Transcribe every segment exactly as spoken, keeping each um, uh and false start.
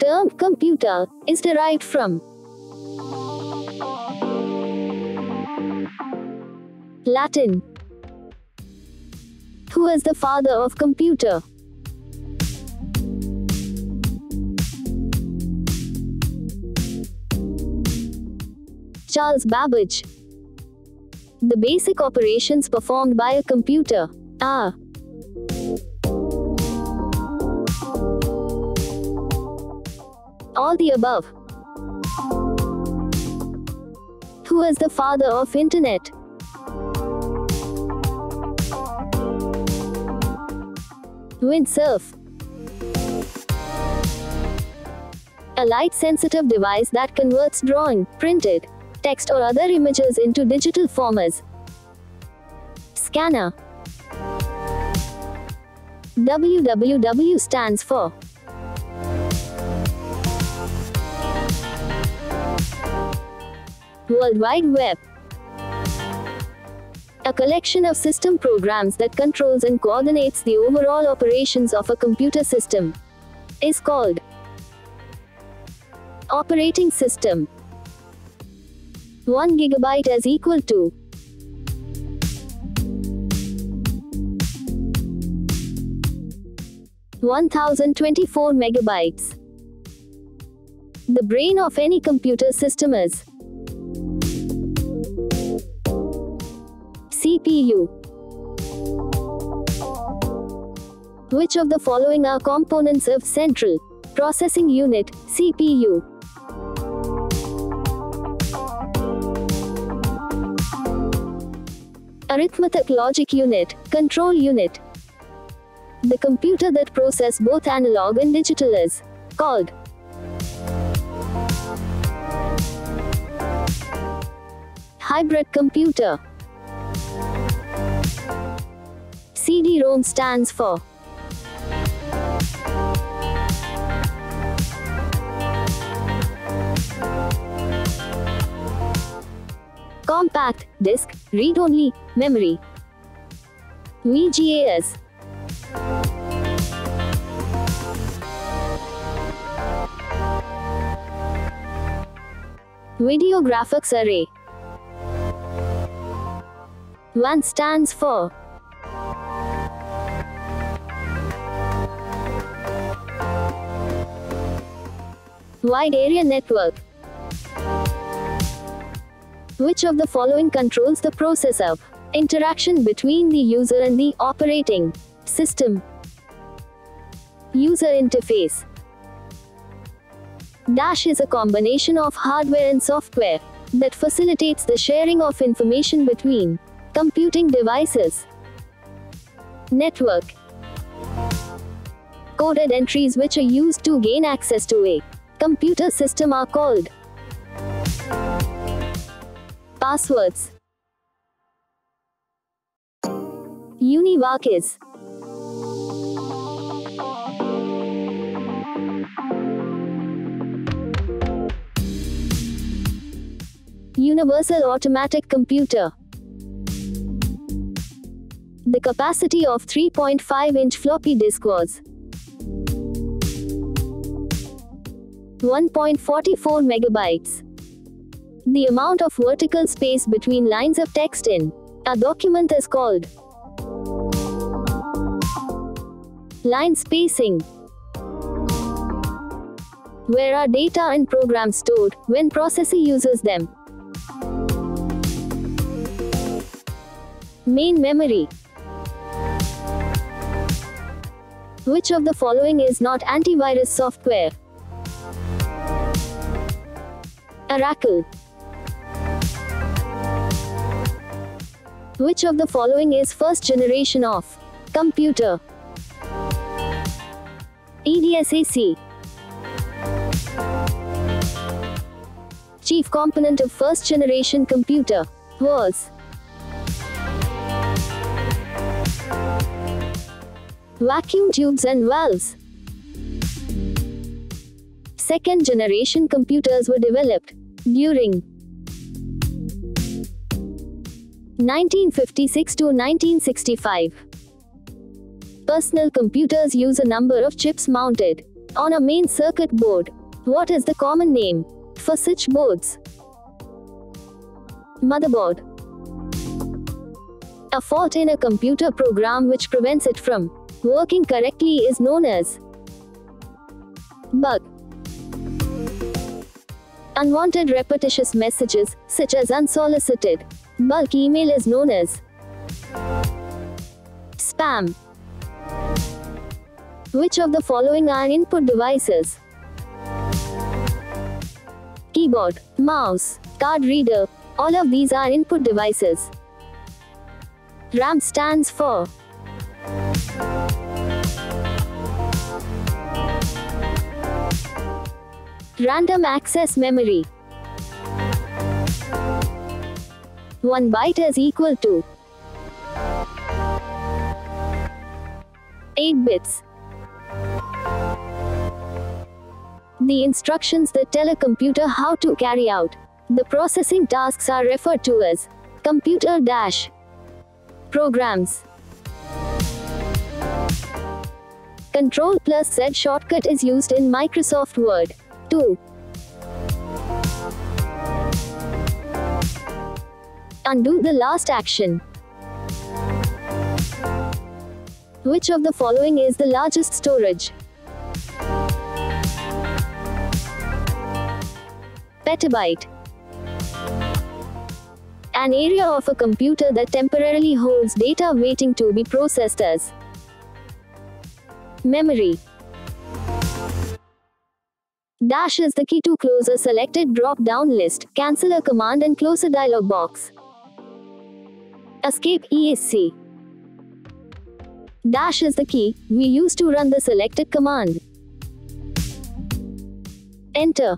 term computer is derived from. Latin. Who is the father of computer? Charles Babbage. The basic operations performed by a computer are all the above. Who is the father of internet? Windsurf. A light-sensitive device that converts drawing, printed, text or other images into digital formats. Scanner. W W W stands for World Wide Web. A collection of system programs that controls and coordinates the overall operations of a computer system is called operating system. one gigabyte is equal to one thousand twenty-four megabytes. The brain of any computer system is C P U. Which of the following are components of central processing unit, C P U? Arithmetic logic unit, control unit. The computer that processes both analog and digital is called hybrid computer. C D ROM stands for compact disk, read-only memory. V G A is video graphics array. W A N stands for Wide Area Network. Which of the following controls the process of interaction between the user and the operating system? User interface. Dash is a combination of hardware and software that facilitates the sharing of information between computing devices. Network. Coded entries which are used to gain access to a computer system are called passwords. Univac is Universal Automatic Computer. The capacity of three point five inch floppy disk was one point four four megabytes. The amount of vertical space between lines of text in a document is called line spacing. Where are data and programs stored when processor uses them? Main memory. Which of the following is not antivirus software? Oracle. Which of the following is first generation of computer? E D S A C. Chief component of first generation computer was vacuum tubes and valves. Second generation computers were developed during nineteen fifty-six to nineteen sixty-five. Personal computers use a number of chips mounted on a main circuit board. What is the common name for such boards? Motherboard. A fault in a computer program which prevents it from working correctly is known as bug. Unwanted repetitious messages, such as unsolicited bulk email, is known as spam. Which of the following are input devices? Keyboard, mouse, card reader. All of these are input devices. RAM stands for random access memory. One byte is equal to eight bits. The instructions that tell a computer how to carry out the processing tasks are referred to as computer-programs. Control plus Z shortcut is used in Microsoft Word. two. Undo the last action. Which of the following is the largest storage? Petabyte. An area of a computer that temporarily holds data waiting to be processed as memory. Dash is the key to close a selected drop-down list, cancel a command and close a dialog box. Escape E S C. Dash is the key we use to run the selected command. Enter.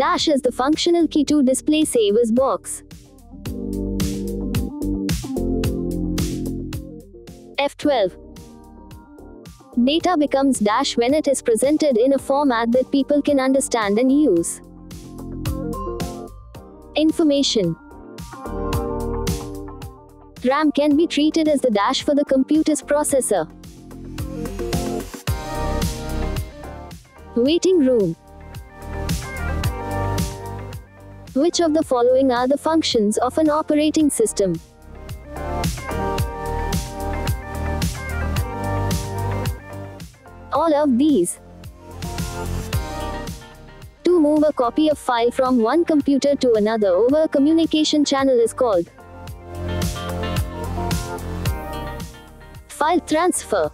Dash is the functional key to display save as box. F twelve. Data becomes dash when it is presented in a format that people can understand and use. Information. RAM can be treated as the dash for the computer's processor. Waiting room. Which of the following are the functions of an operating system? All of these. To move a copy of file from one computer to another over a communication channel is called file transfer.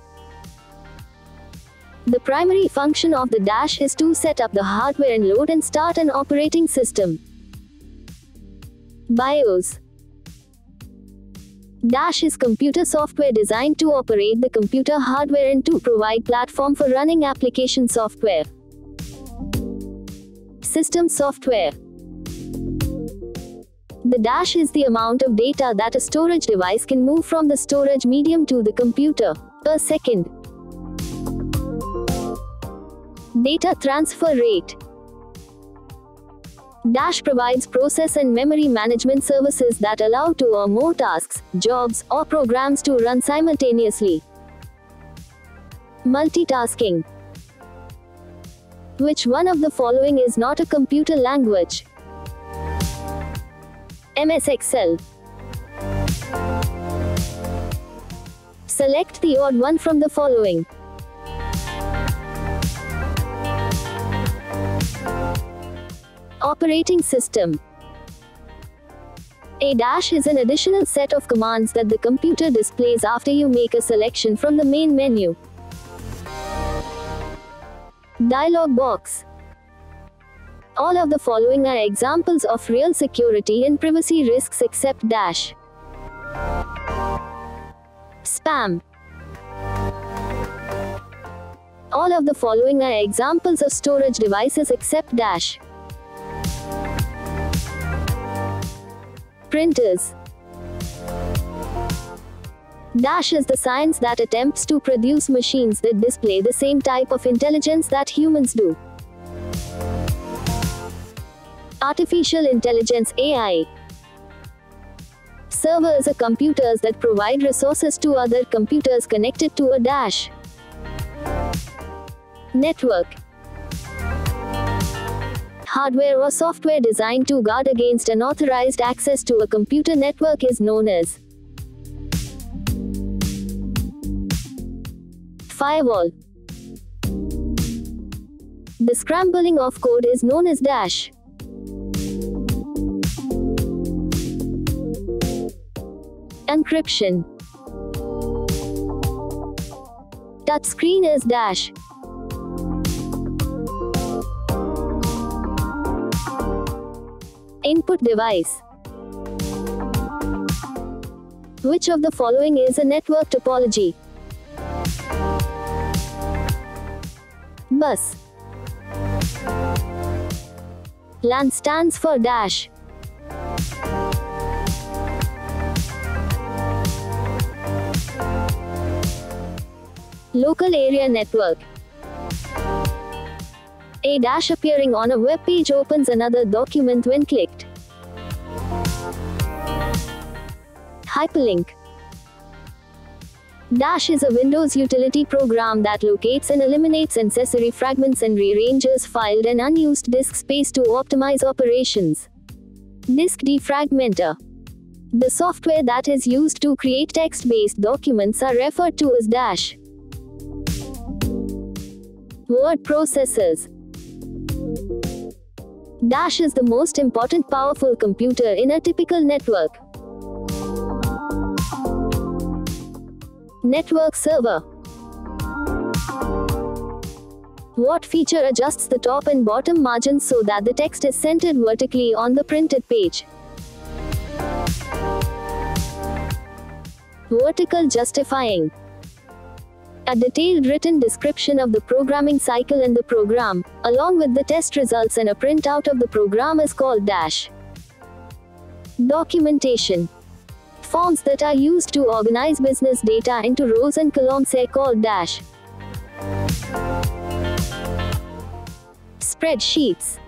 The primary function of the dash is to set up the hardware and load and start an operating system. BIOS. Dash is computer software designed to operate the computer hardware and to provide platform for running application software. System software. The dash is the amount of data that a storage device can move from the storage medium to the computer per second. Data transfer rate. Dash provides process and memory management services that allow two or more tasks, jobs, or programs to run simultaneously. Multitasking. Which one of the following is not a computer language? M S Excel. Select the odd one from the following. Operating system. A dash is an additional set of commands that the computer displays after you make a selection from the main menu. Dialog box. All of the following are examples of real security and privacy risks except dash. Spam. All of the following are examples of storage devices except dash. Printers. Dash is the science that attempts to produce machines that display the same type of intelligence that humans do. Artificial intelligence A I. Servers are computers that provide resources to other computers connected to a dash. Network. Hardware or software designed to guard against unauthorized access to a computer network is known as firewall. The scrambling of code is known as dash. Encryption. Touchscreen is dash. Input device. Which of the following is a network topology? Bus. LAN stands for dash. Local area network. A dash appearing on a web page opens another document when clicked. Hyperlink. Dash is a Windows utility program that locates and eliminates accessory fragments and rearranges filed and unused disk space to optimize operations. Disk defragmenter. The software that is used to create text-based documents are referred to as dash. Word processors. Dash is the most important powerful computer in a typical network. Network server. What feature adjusts the top and bottom margins so that the text is centered vertically on the printed page? Vertical justifying. A detailed written description of the programming cycle and the program, along with the test results and a printout of the program is called dash. Documentation. Forms that are used to organize business data into rows and columns are called dash. Spreadsheets.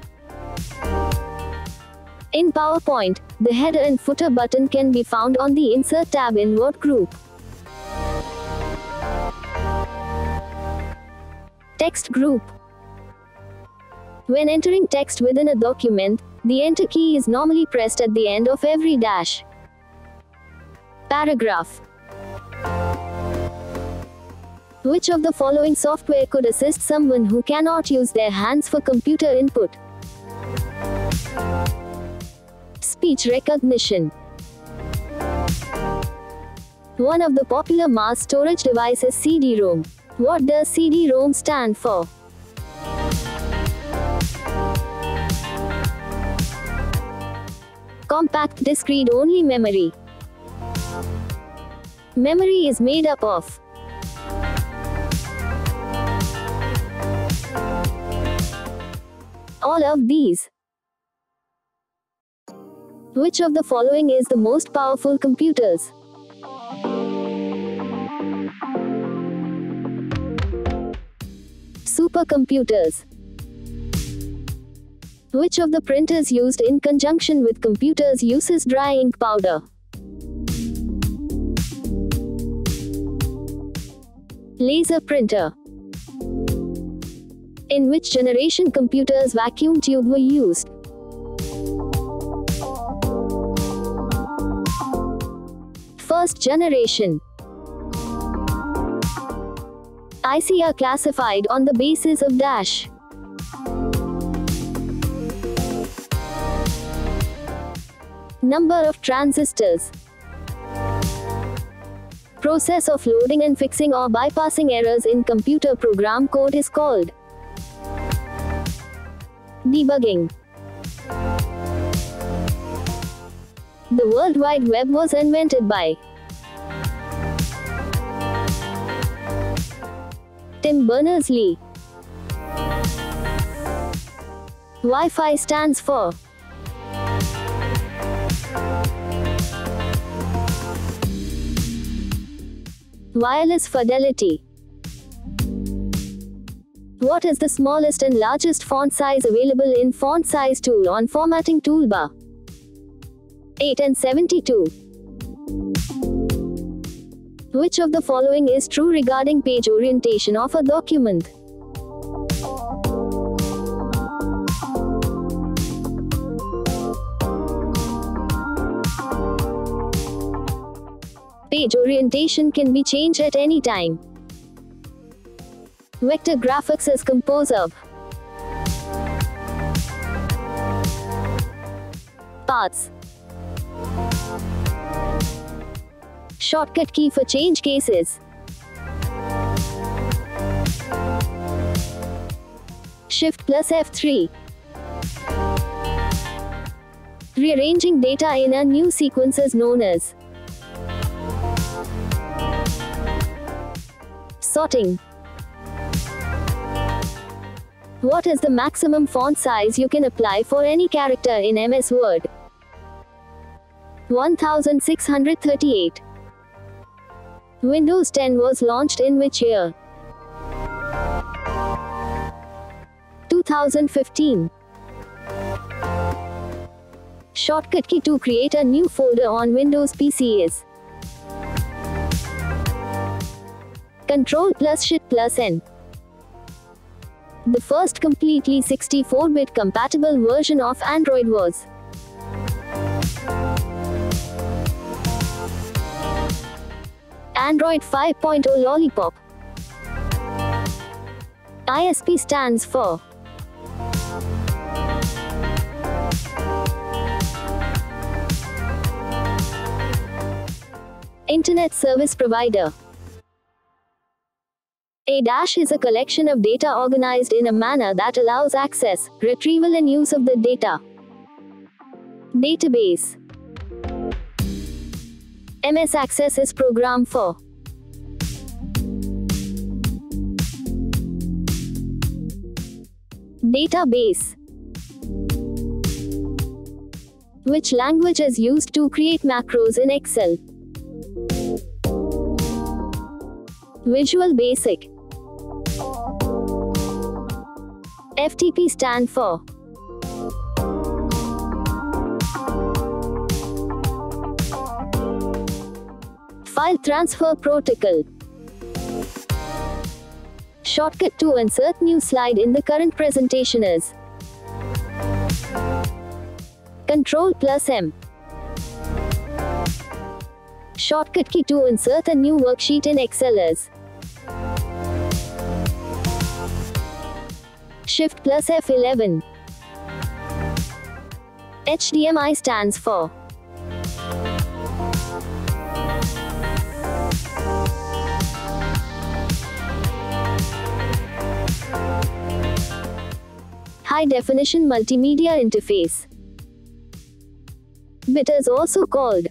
In PowerPoint, the header and footer button can be found on the Insert tab in Word group. Text group. When entering text within a document, the Enter key is normally pressed at the end of every dash. Paragraph. Which of the following software could assist someone who cannot use their hands for computer input? Speech recognition. One of the popular mass storage devices is C D ROM. What does C D ROM stand for? Compact disk read-only memory. Memory is made up of all of these. Which of the following is the most powerful computers? Supercomputers. Which of the printers used in conjunction with computers uses dry ink powder? Laser printer. In which generation computers vacuum tube were used? First generation. I C are classified on the basis of dash. Number of transistors. Process of loading and fixing or bypassing errors in computer program code is called debugging. The World Wide Web was invented by Tim Berners-Lee. Wi-Fi stands for wireless fidelity. What is the smallest and largest font size available in Font Size tool on Formatting Toolbar? eight and seventy-two. Which of the following is true regarding page orientation of a document? Page orientation can be changed at any time. Vector graphics is composed of paths. Shortcut key for change cases. Shift plus F three. Rearranging data in a new sequence is known as sorting. What is the maximum font size you can apply for any character in M S Word? one thousand six hundred thirty-eight. Windows ten was launched in which year? two thousand fifteen. Shortcut key to create a new folder on Windows P C is Control plus Shift plus N. The first completely sixty-four bit compatible version of Android was Android five point oh Lollipop. I S P stands for Internet Service Provider. A dash is a collection of data organized in a manner that allows access, retrieval and use of the data. Database. M S Access is programmed for database. Which language is used to create macros in Excel? Visual Basic. F T P stand for File Transfer Protocol. Shortcut to insert new slide in the current presentation is Control plus M. Shortcut key to insert a new worksheet in Excel is Shift plus F eleven. H D M I stands for High Definition Multimedia Interface. B I T is also called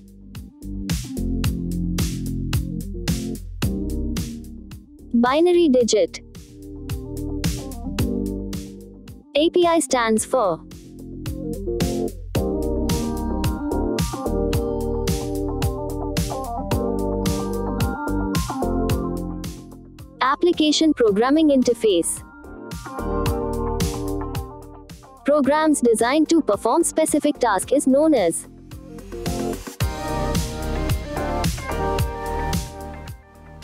binary digit. A P I stands for Application Programming Interface. Programs designed to perform specific tasks is known as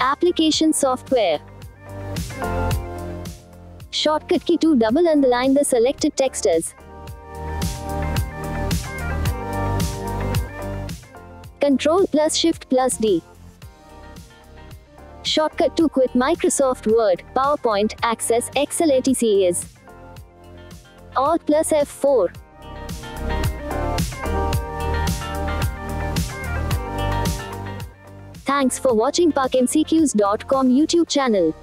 application software. Shortcut key to double underline the selected text is Control plus Shift plus D. Shortcut to quit Microsoft Word, PowerPoint, Access, Excel et cetera is Alt plus F four. Thanks for watching Pak M C Q s dot com YouTube channel.